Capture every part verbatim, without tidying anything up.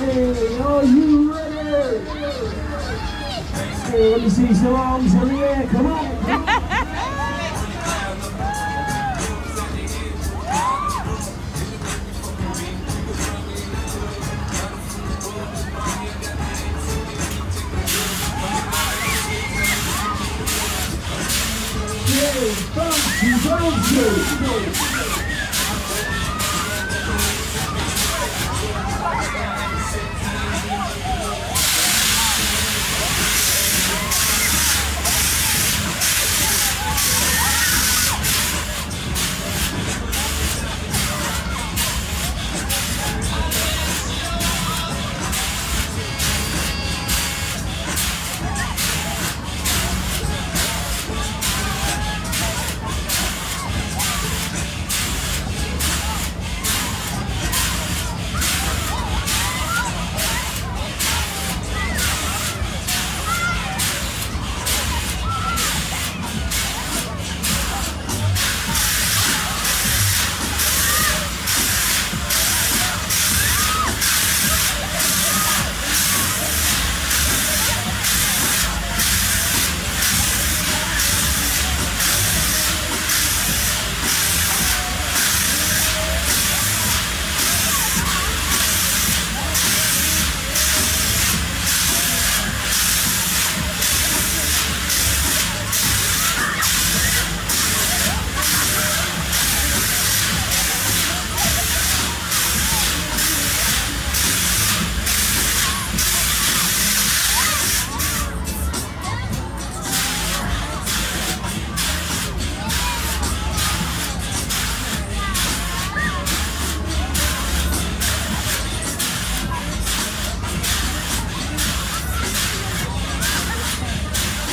dancing. Are you ready? Hey, let me see some arms in the air. Come on. Come on.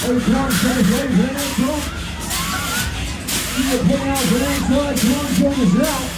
We can't say it's ready for the next one. You can put out the next one, if you want to join us now.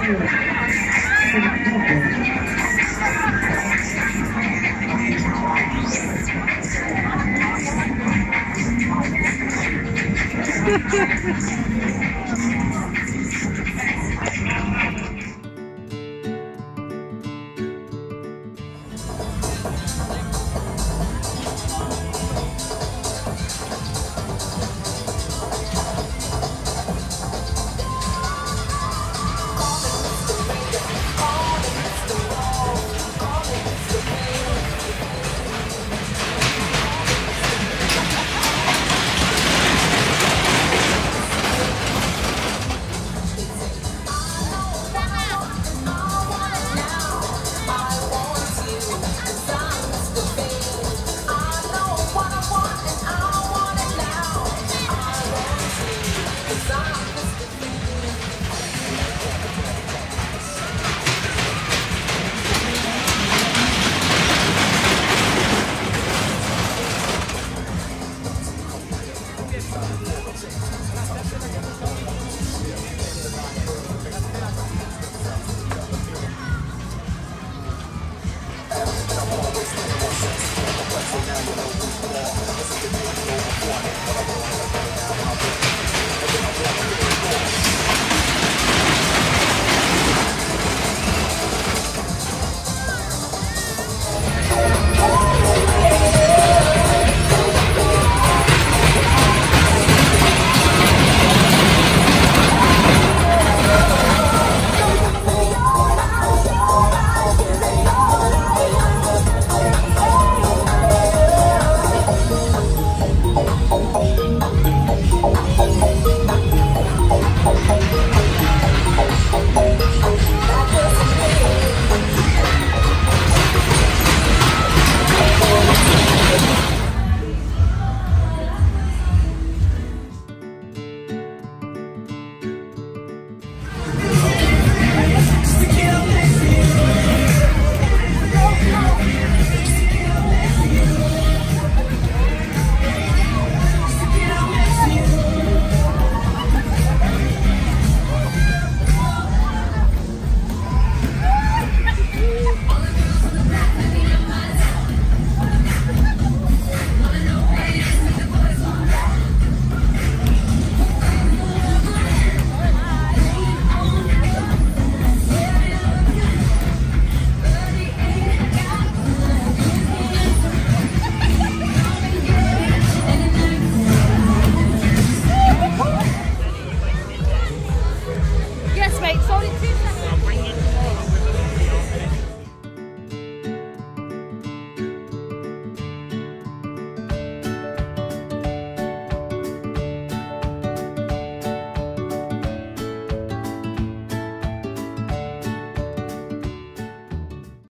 Thank you.